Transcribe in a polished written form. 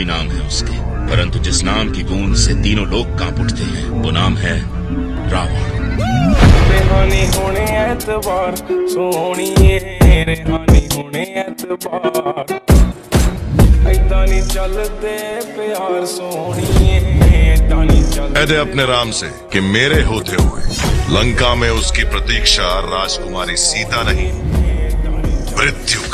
ही नाम है उसके, परंतु जिस नाम की गूंज से तीनों लोग कांप उठते हैं वो नाम है रावण। रेहानी होने एतबार सोहणिए, रेहानी होने एतबार ऐदा नहीं चलते प्यार सोहणिए, ऐदा नहीं चलते। कहदे अपने राम से कि मेरे होते हुए लंका में उसकी प्रतीक्षा राजकुमारी सीता नहीं, मृत्यु